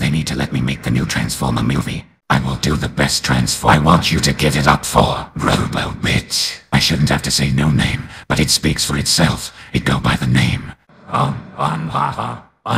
They need to let me make the new Transformer movie. I will do the best Transformer. I want you to give it up for Robo Bitch. I shouldn't have to say no name, but it speaks for itself. It go by the name.